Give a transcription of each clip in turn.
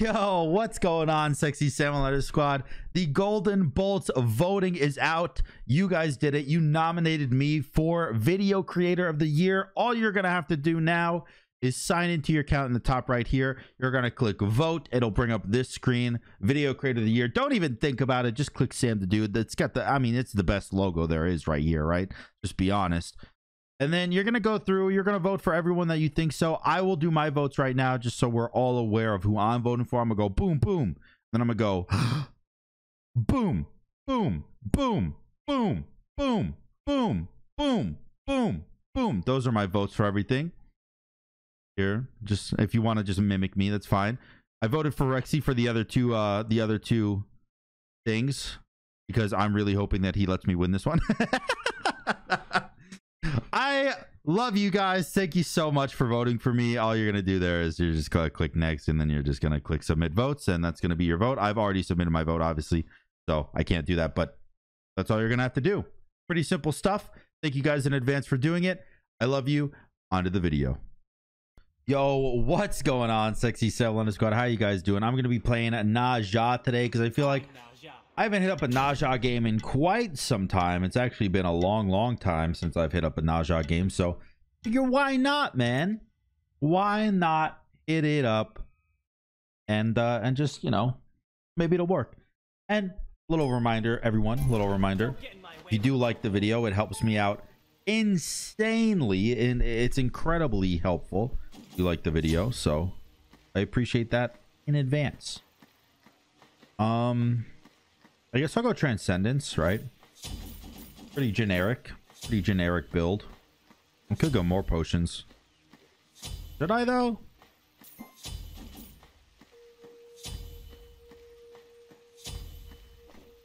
Yo, what's going on, sexy simulator squad? The golden bolts voting is out. You guys did it. You nominated me for video creator of the year. All you're gonna have to do now is sign into your account in the top right here. You're gonna click vote. It'll bring up this screen, video creator of the year. Don't even think about it, just click Sam the Dude. That's got the, I mean, it's the best logo there is right here, right? Just be honest. And then you're going to go through, you're going to vote for everyone that you think so. I will do my votes right now just so we're all aware of who I'm voting for. I'm going to go boom, boom. Then I'm going to go boom, boom, boom, boom, boom, boom, boom, boom, boom. Those are my votes for everything. Here, just if you want to just mimic me, that's fine. I voted for Rexy for the other two things because I'm really hoping that he lets me win this one. I love you guys. Thank you so much for voting for me. All you're going to do there is you're just going to click next, and then you're just going to click submit votes, and that's going to be your vote. I've already submitted my vote, obviously, so I can't do that, but that's all you're going to have to do. Pretty simple stuff. Thank you guys in advance for doing it. I love you. On to the video. Yo, what's going on, sexy simulator squad? How you guys doing? I'm going to be playing Ne Zha today because I feel like I haven't hit up a Ne Zha game in quite some time. It's actually been a long time since I've hit up a Ne Zha game. So figure, why not, man? Why not hit it up and just, you know, maybe it'll work. And little reminder, everyone, little reminder. If you do like the video, it helps me out insanely, and it's incredibly helpful if you like the video. So I appreciate that in advance. I guess I'll go Transcendence, right? Pretty generic build. I could go more potions. Should I though?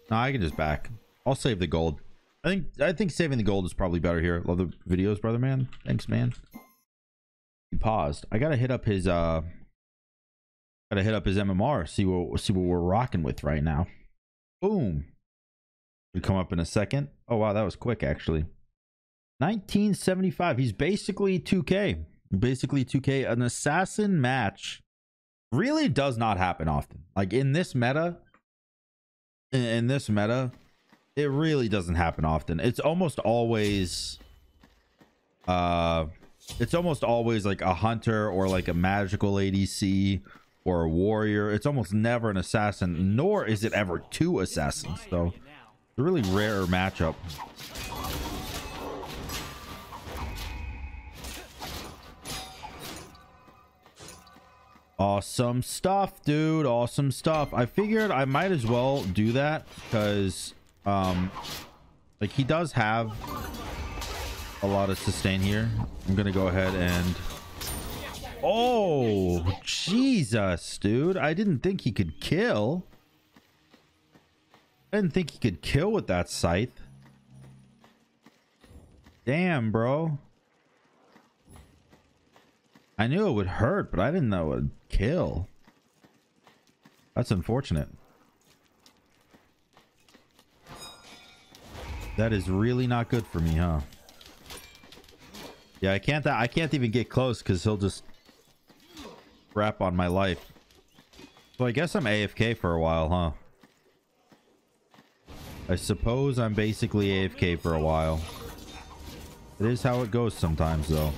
No, I can just back. I'll save the gold. I think saving the gold is probably better here. Love the videos, brother man. Thanks, man. He paused. I gotta hit up his MMR, see what we're rocking with right now. Boom. We come up in a second. Oh, wow. That was quick, actually. 1975. He's basically 2K. Basically 2K. An assassin match really does not happen often. Like in this meta, it really doesn't happen often. It's almost always like a hunter or like a magical ADC or a warrior. It's almost never an assassin, nor is it ever two assassins, though. It's a really rare matchup. Awesome stuff, dude. Awesome stuff. I figured I might as well do that because like he does have a lot of sustain here. I'm gonna go ahead and oh, Jesus, dude. I didn't think he could kill. I didn't think he could kill with that scythe. Damn, bro. I knew it would hurt, but I didn't know it would kill. That's unfortunate. That is really not good for me, huh? Yeah, I can't even get close because he'll just wrap on my life. So I guess I'm AFK for a while, huh? I suppose I'm basically AFK for a while. It is how it goes sometimes, though.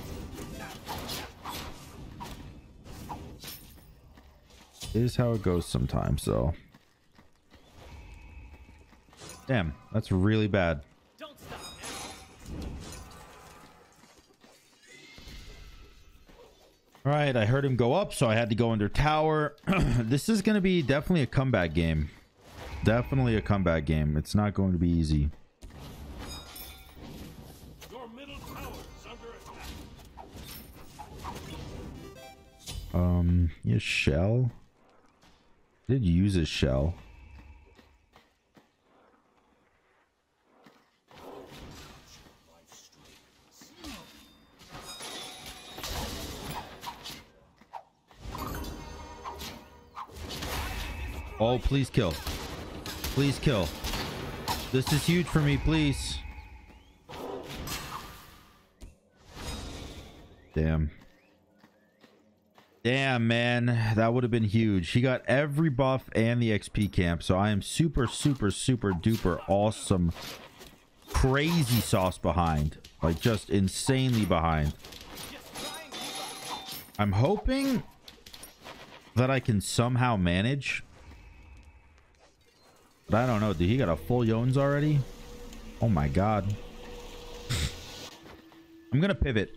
Damn, that's really bad. All right, I heard him go up, so I had to go under tower. This is going to be definitely a comeback game. It's not going to be easy. Your middle tower is under attack. His shell. I did use his shell. Oh, please kill. Please kill. This is huge for me, please. Damn. Damn, man, that would have been huge. He got every buff and the XP camp, so I am super, super, super duper awesome. Crazy sauce behind. Like, just insanely behind. I'm hoping that I can somehow manage. But I don't know, dude. He got a full Yones already? Oh, my God. I'm going to pivot.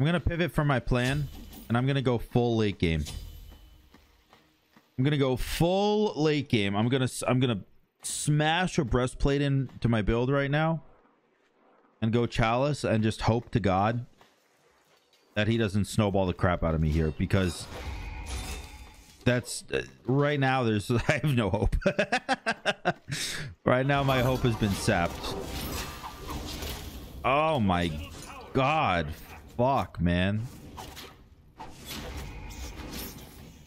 I'm going to pivot from my plan, and I'm going to go full late game. I'm going to go full late game. I'm going to smash a breastplate into my build right now and go Chalice and just hope to God that he doesn't snowball the crap out of me here, because that's right now I have no hope. Right now my hope has been sapped. Oh my God. Fuck, man.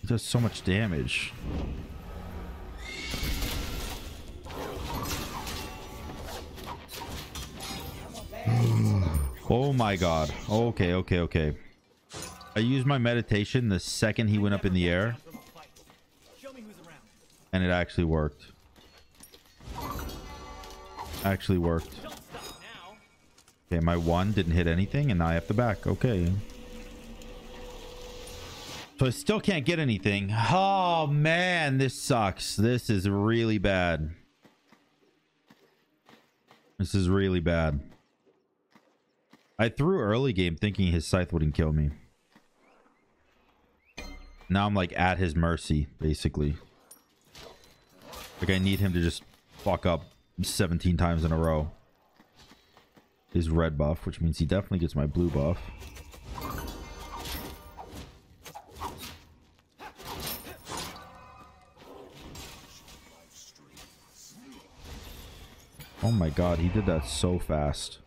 It does so much damage. Oh my God. Okay, okay, okay. I used my meditation the second he went up in the air, and it actually worked. Actually worked. Okay, my one didn't hit anything, and now I have to back. Okay. So I still can't get anything. Oh, man, this sucks. This is really bad. This is really bad. I threw early game thinking his Scythe wouldn't kill me. Now I'm like at his mercy, basically. Like I need him to just fuck up 17 times in a row. His red buff, which means he definitely gets my blue buff. Oh my God, he did that so fast.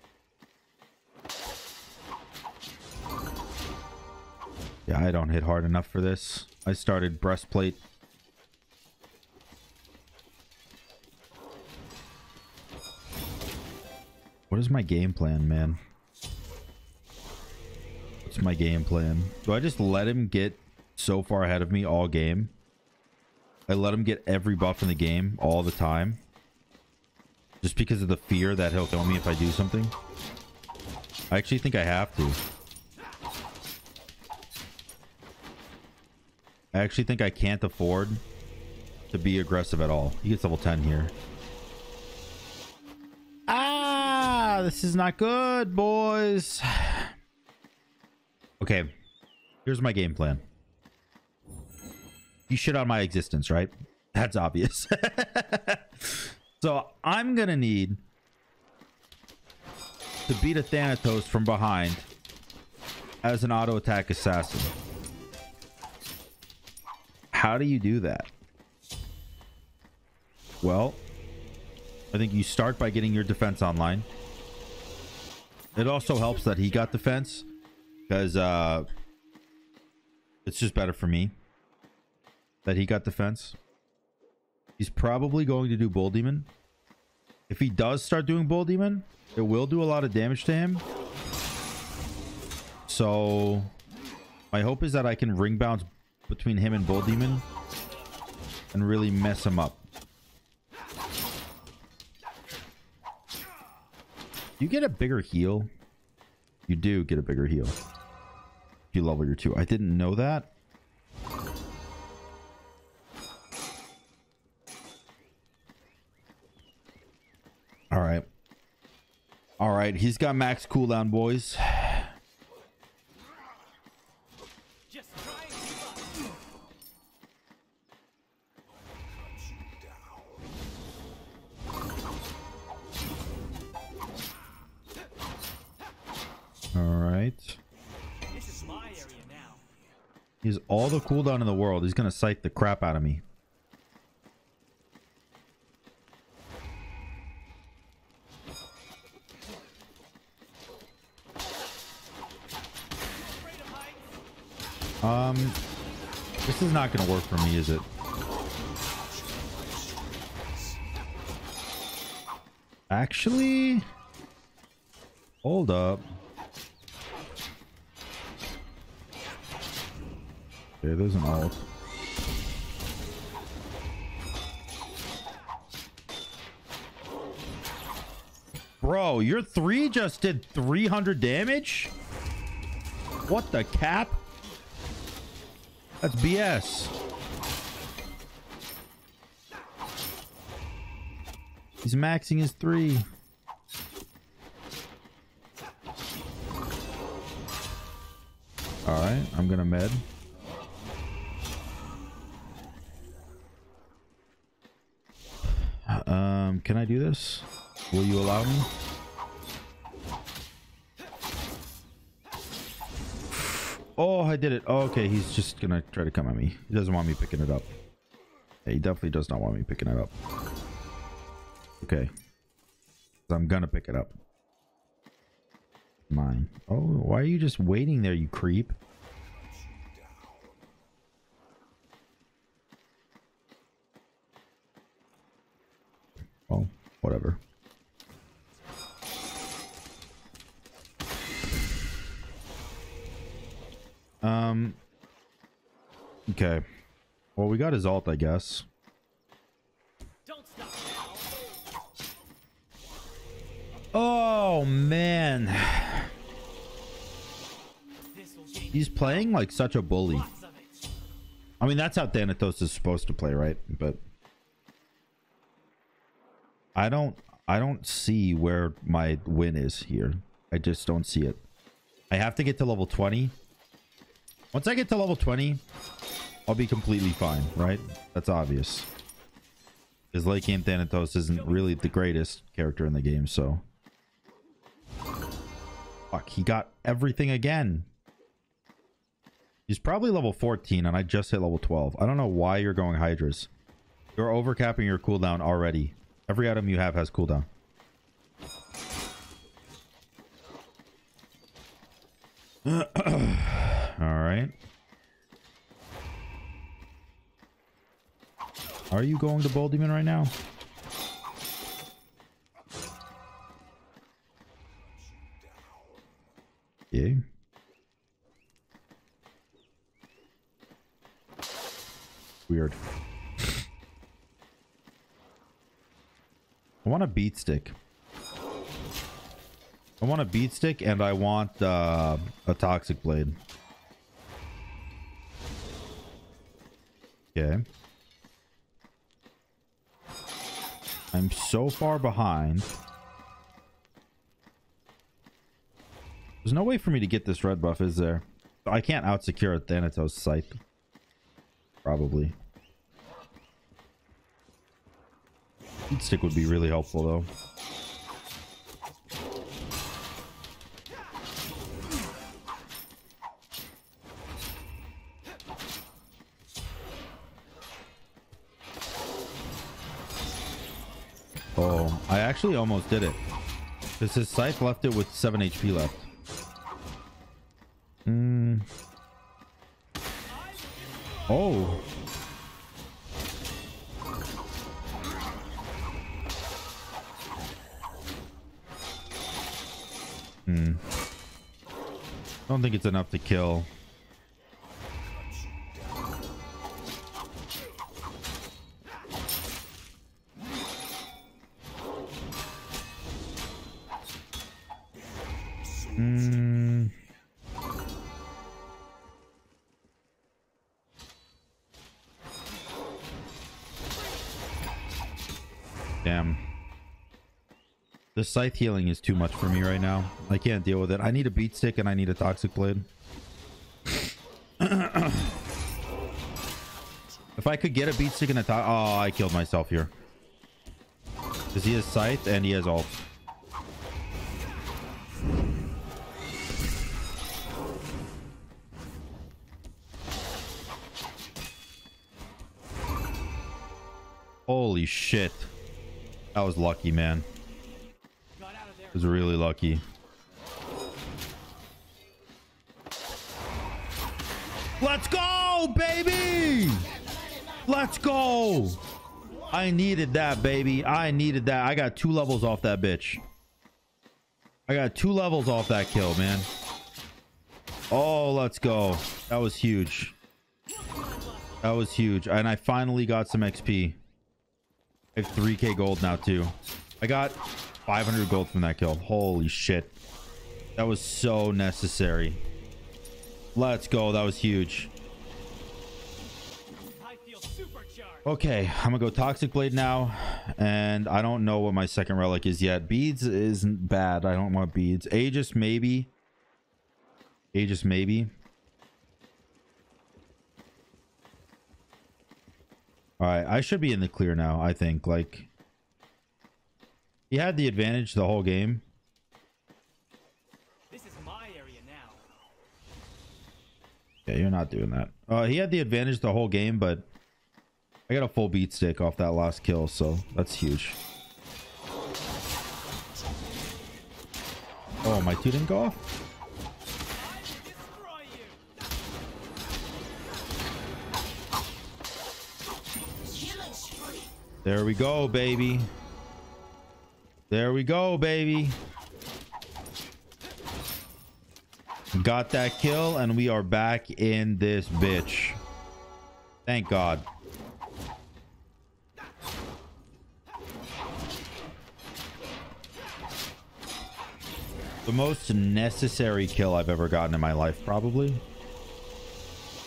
Yeah, I don't hit hard enough for this. I started breastplate. What is my game plan, man? What's my game plan? Do I just let him get so far ahead of me all game? I let him get every buff in the game all the time. Just because of the fear that he'll kill me if I do something. I actually think I have to. I actually think I can't afford to be aggressive at all. He gets level 10 here. Ah, this is not good, boys. Okay, here's my game plan. You shit on my existence, right? That's obvious. So I'm going to need to beat a Thanatos from behind as an auto attack assassin. How do you do that? Well, I think you start by getting your defense online. It also helps that he got defense, because it's just better for me that he got defense. He's probably going to do Bull Demon. If he does start doing Bull Demon, it will do a lot of damage to him. So my hope is that I can ring bounce between him and Bull Demon and really mess him up. You get a bigger heal. You do get a bigger heal if you level your 2. I didn't know that. All right. All right. He's got max cooldown, boys. He has all the cooldown in the world. He's going to Scythe the crap out of me. This is not going to work for me, is it? Actually, hold up. Yeah, there's an ult. Bro, your 3 just did 300 damage? What the cap? That's BS. He's maxing his 3. Alright, I'm gonna med. Can I do this? Will you allow me? Oh, I did it. Oh, okay, he's just gonna try to come at me. He doesn't want me picking it up. Yeah, he definitely does not want me picking it up. Okay. I'm gonna pick it up. Mine. Oh, why are you just waiting there, you creep? Oh, whatever. Okay. Well, we got his ult, I guess. Oh, man. He's playing like such a bully. I mean, that's how Thanatos is supposed to play, right? But I don't see where my win is here. I just don't see it. I have to get to level 20. Once I get to level 20, I'll be completely fine, right? That's obvious. Because late game Thanatos isn't really the greatest character in the game, so... Fuck, he got everything again. He's probably level 14 and I just hit level 12. I don't know why you're going Hydras. You're overcapping your cooldown already. Every item you have has cooldown. Alright. Are you going to Bull Demon right now? Yeah. Weird. I want a beat stick. I want a beat stick and I want a toxic blade. Okay. I'm so far behind. There's no way for me to get this red buff, is there? I can't out-secure a Thanatos Scythe. Probably. Beat stick would be really helpful though. Oh, I actually almost did it. Because his Scythe left it with 7 HP left. Oh. Don't think it's enough to kill. Damn. The Scythe healing is too much for me right now. I can't deal with it. I need a beat stick and I need a toxic blade. If I could get a beat stick and a toxic... Oh, I killed myself here. Because he has Scythe and he has ult. Holy shit. I was lucky, man. I was really lucky. Let's go, baby! Let's go! I needed that, baby. I needed that. I got 2 levels off that bitch. I got 2 levels off that kill, man. Oh, let's go. That was huge. That was huge. And I finally got some XP. I have 3k gold now too. I got 500 gold from that kill. Holy shit. That was so necessary. Let's go. That was huge. Okay, I'm gonna go toxic blade now, and I don't know what my second relic is yet. Beads isn't bad. I don't want beads. Aegis maybe. Aegis maybe. All right, I should be in the clear now. I think like he had the advantage the whole game. This is my area now. Yeah, you're not doing that. He had the advantage the whole game, but I got a full beat stick off that last kill, so that's huge. Oh, my two didn't go off. There we go, baby. There we go, baby. Got that kill, and we are back in this bitch. Thank God. The most necessary kill I've ever gotten in my life, probably.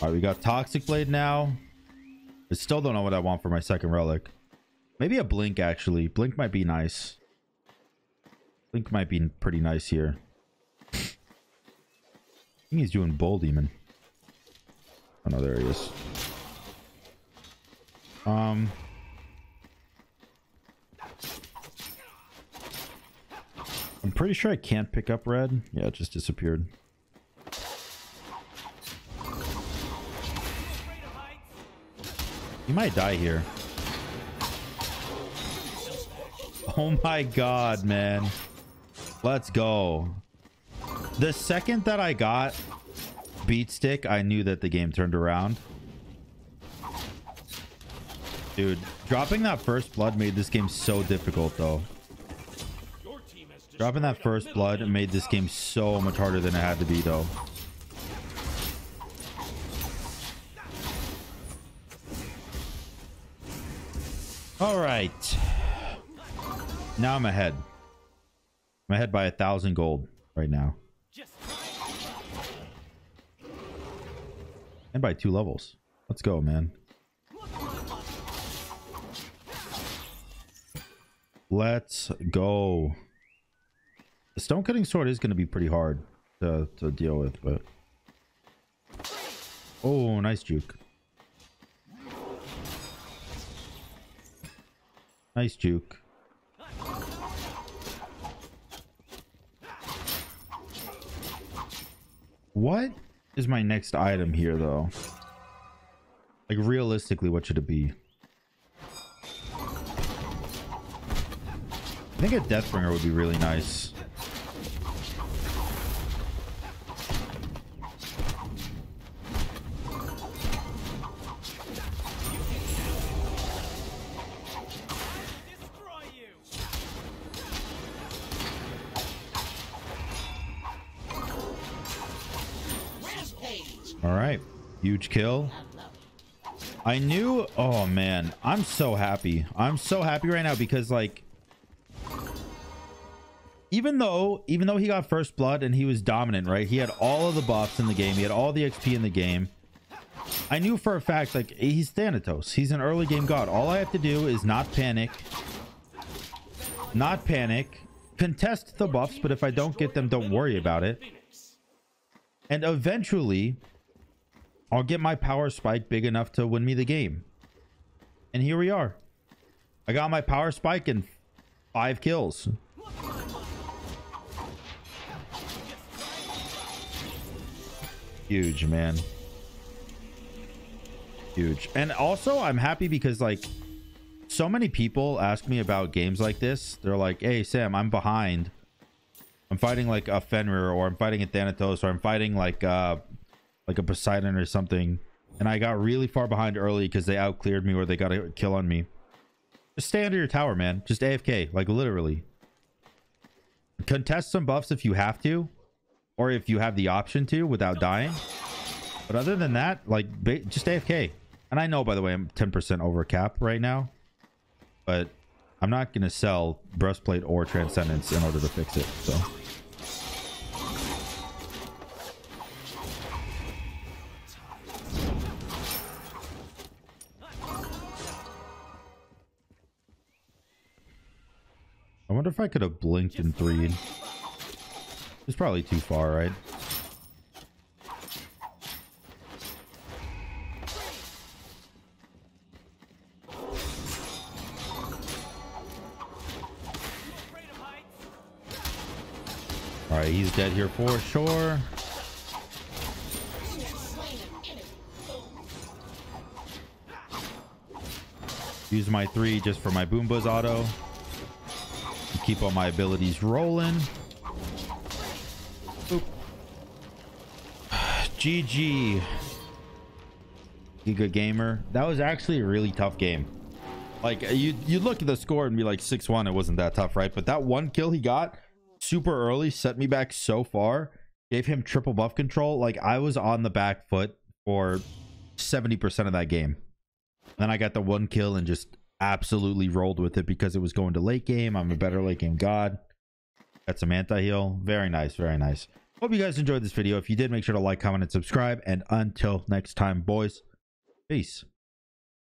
All right, we got toxic blade now. I still don't know what I want for my second relic. Maybe a blink, actually. Blink might be nice. Blink might be pretty nice here. I think he's doing Bull Demon. Oh no, there he is. I'm pretty sure I can't pick up red. Yeah, it just disappeared. You might die here. Oh my God, man. Let's go. The second that I got beat stick, I knew that the game turned around. Dude, dropping that first blood made this game so difficult though. Dropping that first blood made this game so much harder than it had to be, though. All right. Now I'm ahead. I'm ahead by 1,000 gold right now. And by 2 levels. Let's go, man. Let's go. The stone cutting sword is going to be pretty hard to deal with, but oh, nice juke. Nice juke. What is my next item here, though? Like, realistically, what should it be? I think a Deathbringer would be really nice. Huge kill. I knew. Oh man, I'm so happy. I'm so happy right now because like even though he got first blood and he was dominant, right? He had all of the buffs in the game. He had all the XP in the game. I knew for a fact like he's Thanatos. He's an early game god. All I have to do is not panic. Not panic. Contest the buffs, but if I don't get them, don't worry about it. And eventually I'll get my power spike big enough to win me the game. And here we are. I got my power spike and 5 kills. Huge, man. Huge. And also, I'm happy because, like, so many people ask me about games like this. They're like, hey, Sam, I'm behind. I'm fighting, like, a Fenrir, or I'm fighting a Thanatos, or I'm fighting, like a Poseidon or something, and I got really far behind early because they outcleared me or they got a kill on me. Just stay under your tower, man. Just AFK, like literally. Contest some buffs if you have to, or if you have the option to without dying. But other than that, like just AFK. And I know, by the way, I'm 10% over cap right now, but I'm not going to sell Breastplate or Transcendence in order to fix it. So I wonder if I could have blinked and threed. It's probably too far, right? Alright, he's dead here for sure. Use my 3 just for my Boomba's auto. Keep all my abilities rolling. Oop. GG. Giga Gamer. That was actually a really tough game. Like, you look at the score and be like 6-1. It wasn't that tough, right? But that one kill he got super early set me back so far. Gave him triple buff control. Like, I was on the back foot for 70% of that game. Then I got the one kill and just absolutely rolled with it because it was going to late game. I'm a better late game god. Got some anti-heal. Very nice, very nice. Hope you guys enjoyed this video. If you did, make sure to like, comment, and subscribe. And until next time, boys, peace.